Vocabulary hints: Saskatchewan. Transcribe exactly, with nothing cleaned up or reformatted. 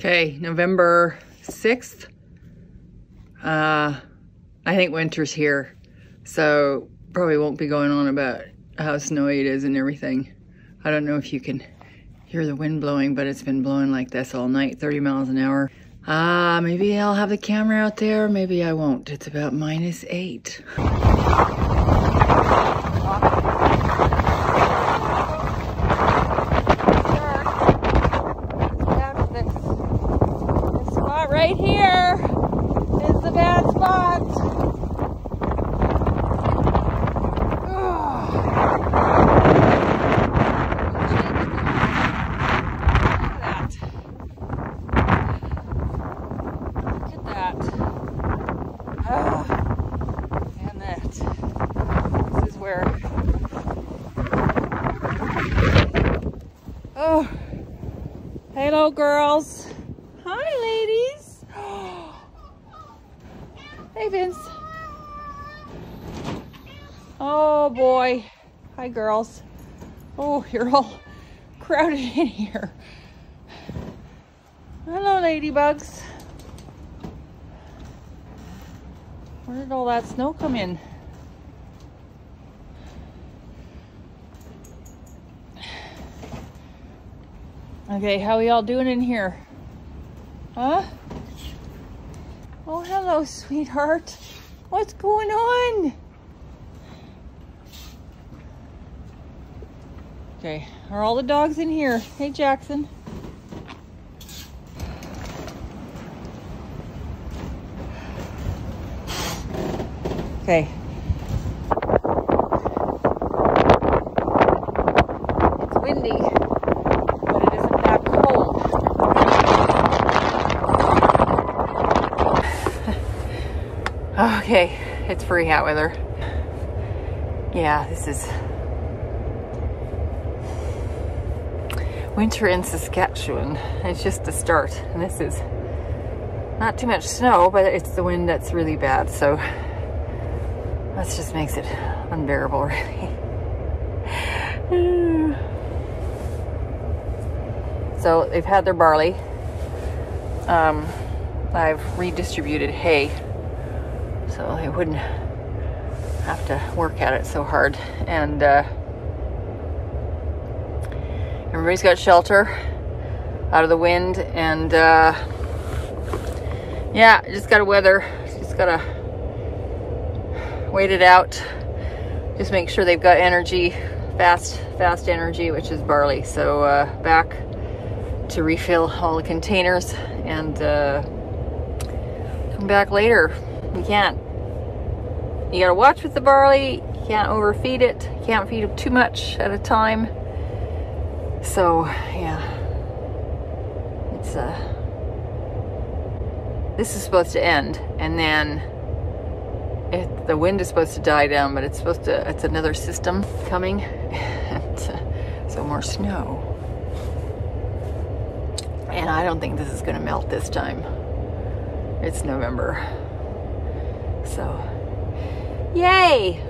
Okay, November sixth. Uh, I think winter's here, so probably won't be going on about how snowy it is and everything. I don't know if you can hear the wind blowing, but it's been blowing like this all night, thirty miles an hour. Ah, uh, maybe I'll have the camera out there, maybe I won't. It's about minus eight. Right here is the bad spot. Ugh. Look at that. Look at that. Ugh. And that. This is where. Oh. Hello, girls. Hi, ladies. Hey, Vince. Oh boy. Hi, girls. Oh, you're all crowded in here. Hello, ladybugs. Where did all that snow come in? Okay, how are y'all doing in here? Huh? Oh, hello, sweetheart. What's going on? Okay, are all the dogs in here? Hey, Jackson. Okay. It's windy. Okay, it's free hat weather. Yeah, this is winter in Saskatchewan. It's just the start, and this is not too much snow, but it's the wind that's really bad, so that just makes it unbearable, really. So they've had their barley. Um, I've redistributed hay, so they wouldn't have to work at it so hard. And uh, everybody's got shelter out of the wind, and uh, yeah, just gotta weather, just gotta wait it out. Just make sure they've got energy, fast, fast energy, which is barley. So uh, back to refill all the containers and uh, come back later. You can't, you gotta watch with the barley, you can't overfeed it, you can't feed it too much at a time. So, yeah, it's, uh, this is supposed to end, and then it, the wind is supposed to die down, but it's supposed to, it's another system coming, and uh, so more snow. And I don't think this is gonna melt this time. It's November. So, yay!